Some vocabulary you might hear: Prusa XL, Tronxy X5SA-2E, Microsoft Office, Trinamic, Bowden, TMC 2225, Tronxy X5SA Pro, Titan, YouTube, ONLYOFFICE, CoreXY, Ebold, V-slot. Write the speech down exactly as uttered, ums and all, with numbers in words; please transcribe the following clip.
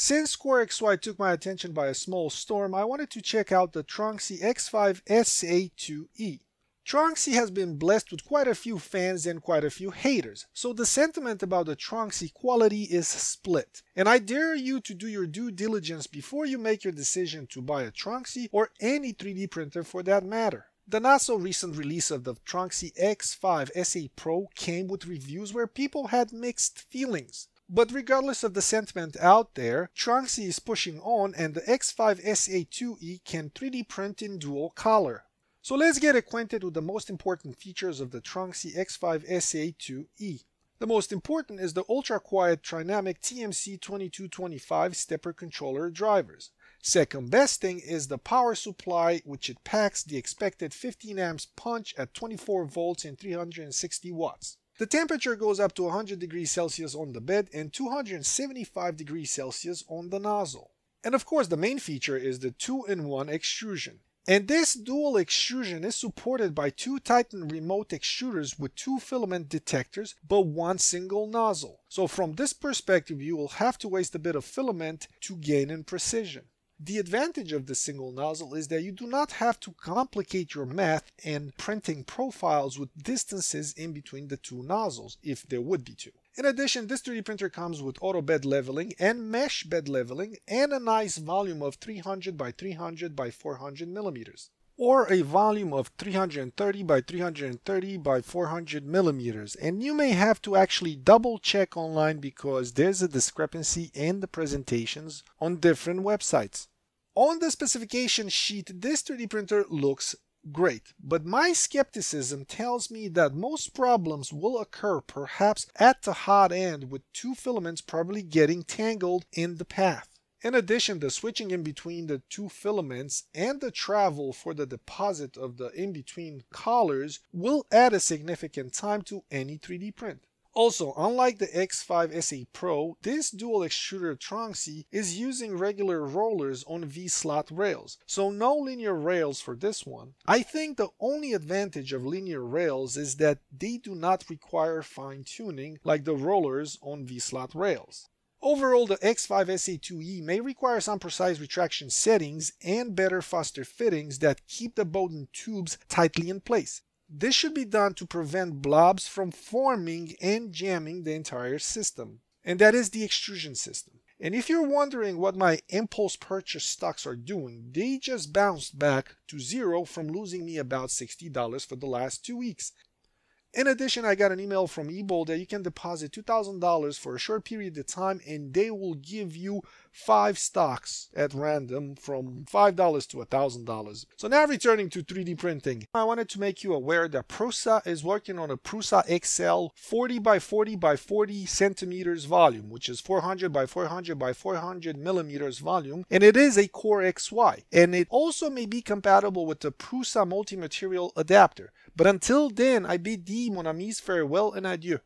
Since CoreXY took my attention by a small storm, I wanted to check out the Tronxy X five S A two E. Tronxy has been blessed with quite a few fans and quite a few haters, so the sentiment about the Tronxy quality is split. And I dare you to do your due diligence before you make your decision to buy a Tronxy or any three D printer for that matter. The not so recent release of the Tronxy X five S A Pro came with reviews where people had mixed feelings. But regardless of the sentiment out there, Tronxy is pushing on and the X five S A two E can three D print in dual color. So let's get acquainted with the most important features of the Tronxy X five S A two E. The most important is the ultra-quiet Trinamic T M C twenty-two twenty-five stepper controller drivers. Second best thing is the power supply, which it packs the expected fifteen amps punch at twenty-four volts and three hundred sixty watts. The temperature goes up to one hundred degrees Celsius on the bed and two hundred seventy-five degrees Celsius on the nozzle. And of course the main feature is the two in one extrusion. And this dual extrusion is supported by two Titan remote extruders with two filament detectors, but one single nozzle. So from this perspective, you will have to waste a bit of filament to gain in precision. The advantage of the single nozzle is that you do not have to complicate your math and printing profiles with distances in between the two nozzles, if there would be two. In addition, this three D printer comes with auto bed leveling and mesh bed leveling and a nice volume of three hundred by three hundred by four hundred millimeters or a volume of three hundred thirty by three hundred thirty by four hundred millimeters, and you may have to actually double check online because there's a discrepancy in the presentations on different websites. On the specification sheet, this three D printer looks great, but my skepticism tells me that most problems will occur perhaps at the hot end, with two filaments probably getting tangled in the path. In addition, the switching in between the two filaments and the travel for the deposit of the in-between collars will add a significant time to any three D print. Also, unlike the X five S A Pro, this dual extruder Tronxy is using regular rollers on V-slot rails, so no linear rails for this one. I think the only advantage of linear rails is that they do not require fine-tuning like the rollers on V-slot rails. Overall, the X five S A two E may require some precise retraction settings and better foster fittings that keep the Bowden tubes tightly in place. This should be done to prevent blobs from forming and jamming the entire system. And that is the extrusion system. And if you're wondering what my impulse purchase stocks are doing, they just bounced back to zero from losing me about sixty dollars for the last two weeks. In addition, I got an email from Ebold that you can deposit two thousand dollars for a short period of time and they will give you five stocks at random from five dollars to one thousand dollars. So now returning to three D printing, I wanted to make you aware that Prusa is working on a Prusa X L forty by forty by forty centimeters volume, which is four hundred by four hundred by four hundred millimeters volume, and it is a CoreXY. And it also may be compatible with the Prusa multi-material adapter. But until then, I bid thee, mon amis, farewell and adieu.